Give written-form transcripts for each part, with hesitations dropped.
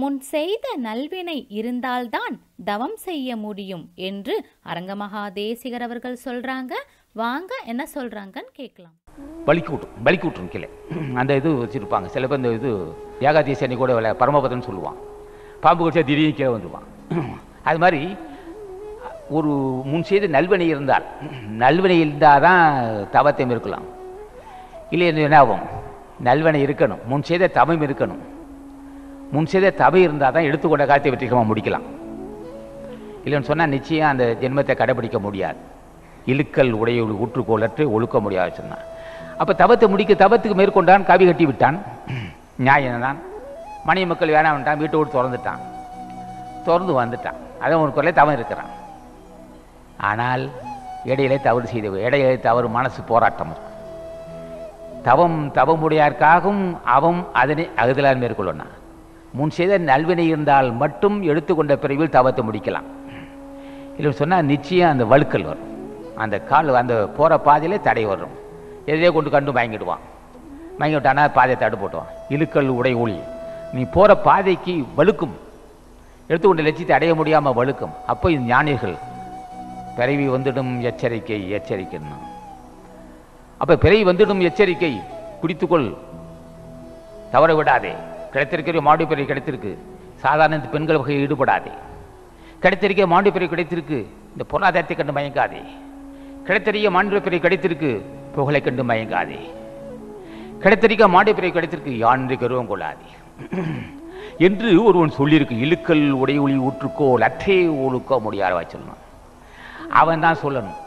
முன் செய்த நல்வினை இருந்தால்தான் தவம் செய்ய முடியும் என்று அரங்கமகா தேசிகர் அவர்கள் சொல்றாங்க. வாங்க என்ன சொல்றாங்கன்னு கேட்கலாம். பலிக்கூட்டம் பலிக்கூட்டம் கிளை அந்த இது வச்சுருப்பாங்க. சில பேர் இந்த இது ஏகாதேசி அன்னைக்கு கூட விளையா பரமபதன்னு சொல்லுவான். பாம்பு கடிச்சா திடீர்னு கீழே வந்துடுவான். அது மாதிரி ஒரு முன் செய்த நல்வினை இருந்தால் நல்வினை இருந்தால் தான் தவத்தை இருக்கலாம். இல்லை என்ன ஆகும், நல்வினை இருக்கணும், முன் செய்த தவம் இருக்கணும். முன் செய்த தவை இருந்தால் தான் எடுத்துக்கொண்ட காலத்தை வெற்றிகரமாக முடிக்கலாம். இல்லைன்னு சொன்னால் நிச்சயம் அந்த ஜென்மத்தை கடைபிடிக்க முடியாது. இழுக்கல் உடைய ஊற்றுக்கோளற்று ஒழுக்க முடியாது சொன்னான். அப்போ தவத்தை முடிக்க தவத்துக்கு மேற்கொண்டான், கவி கட்டி விட்டான், நியாயம் தான். மனைவி மக்கள் வேணாம் விட்டான், வீட்டோடு திறந்துட்டான், திறந்து வந்துட்டான். அதான் ஒரு குறையில தவம் இருக்கிறான். ஆனால் இடையிலே தவறு செய்த இடையிலே தவறு மனசு போராட்டம் இருக்கும். தவம் தவமுடையாருக்காகவும் அவம் அதனை அகதிலால் மேற்கொள்ளணும். முன் செய்த நல்வினை இருந்தால் மட்டும் எடுத்துக்கொண்ட பிறவில் தவத்தை முடிக்கலாம். இல்லை சொன்னால் நிச்சயம் அந்த வழுக்கல் வரும், அந்த கால் அந்த போகிற பாதையிலே தடை வரும். எதையே கொண்டு கண்டு வாங்கிடுவான், வாங்கி விட்டானா பாதையை தடு போட்டுவான். இழுக்கல் உடை ஒளி நீ போகிற பாதைக்கு வழுக்கும், எடுத்துக்கொண்டு லட்சியத்தை அடைய முடியாமல் வழுக்கும். அப்போ இது ஞானிகள் பிறவி வந்துடும் எச்சரிக்கை எச்சரிக்கைன்னு. அப்போ பிறவி வந்துடும் எச்சரிக்கை, குடித்துக்கொள், தவற விடாதே, கிடைத்திருக்கிற மாண்டு பிறகு கிடைத்திருக்கு, சாதாரண இந்த பெண்கள் வகையில் ஈடுபடாதே, கிடைத்திருக்க மாண்டு பிறகு கிடைத்திருக்கு, இந்த பொருளாதாரத்தை கண்டு மயங்காதே, கிடைத்திருக்க மாண்டு பிறகு கிடைத்திருக்கு, புகழை கண்டு மயங்காதே, கிடைத்திருக்க மாண்டு பிறகு கிடைத்திருக்கு, யான் கருவம் கொள்ளாதே என்று ஒருவன் சொல்லியிருக்கு. இழுக்கல் உடை ஒளி ஊற்றுக்கோள் அற்றே ஒழுக்க முடியாதவா சொல்லணும், அவன் தான் சொல்லணும்.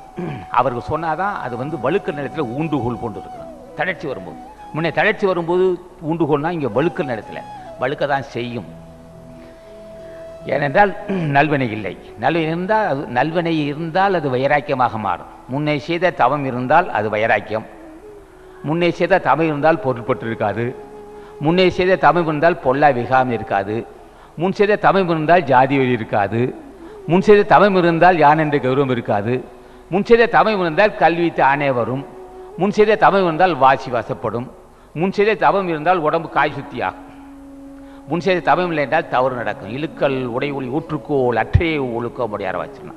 அவருக்கு சொன்னாதான் அது வந்து வழுக்க நிலத்தில் ஊண்டுகோல் கொண்டு இருக்கிறான். தளர்ச்சி வரும்போது முன்னே தளர்ச்சி வரும்போது ஊண்டுகோல்னா இங்கே வழுக்க நிலத்தில் வழுக்க தான் செய்யும். ஏனென்றால் நல்வினை இல்லை, நல்வினை இருந்தால் அது நல்வினை இருந்தால் அது வைராக்கியமாக மாறும். முன்னே செய்த தவம் இருந்தால் அது வைராக்கியம். முன்னே செய்த தவம் இருந்தால் பொருள்பட்டு இருக்காது, முன்னே செய்த தவம் இருந்தால் பொல்லா விகாமல் இருக்காது, முன் செய்த தவம் இருந்தால் ஜாதி வழி இருக்காது, முன் செய்த தவம் இருந்தால் யான் என்ற கௌரவம் இருக்காது, முன் செய்த தவம் இருந்தால் கல்வி தானே வரும், முன் செய்த தவம் இருந்தால் வாசி வாசப்படும், முன் செய்த தவம் இருந்தால் உடம்பு காய் சுத்தியாகும், முன் செய்த தவம் இல்லை என்றால் தவறு நடக்கும். இழுக்கல் உடை ஒளி ஊற்றுக்கோள் அற்றே ஒழுக்க முடியாத வச்சுனா.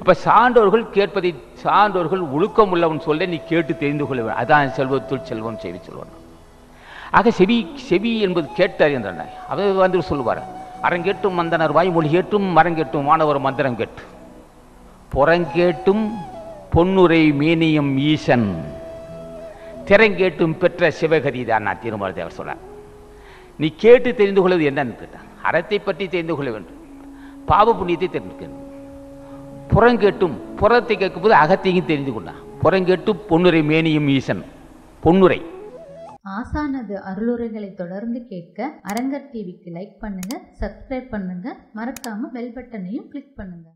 அப்போ சான்றோர்கள் கேட்பதை சான்றோர்கள் ஒழுக்கம் உள்ளவன் சொல்ல நீ கேட்டு தெரிந்து கொள்ள வேண்டும். அதான் செல்வத்துள் செல்வம் செவி சொல்வான். ஆக செவி செவி என்பது கேட்டறிந்தன. அவர் வந்து சொல்லுவார், அரங்கேட்டும் மந்தனர் வாய்மொழி கேட்டும் மரங்கேட்டும் மாணவர் மந்திரம் கேட்டு புறங்கேட்டும் பொன்னுரை மேனியம் ஈசன் திறங்கேட்டும் பெற்ற சிவகதி தான் நான் திருமலத்தேவர் சொன்னார். நீ கேட்டு தெரிந்து கொள்வது என்னன்னு கேட்டான். அறத்தை பற்றி தெரிந்து கொள்ள வேண்டும், பாவ புண்ணியத்தை தெரிந்து புறங்கேட்டும் புறத்தை கேட்கும்போது அகத்தையும் தெரிந்து கொண்டான். புறங்கேட்டும் பொன்னுரை மேனியம் ஈசன் பொன்னுரை. ஆசானது அருளுரைகளை தொடர்ந்து கேட்க அரங்கர் டிவிக்கு லைக் பண்ணுங்க, சப்ஸ்கிரைப் பண்ணுங்க, மறக்காம பெல் பட்டனையும் கிளிக் பண்ணுங்க.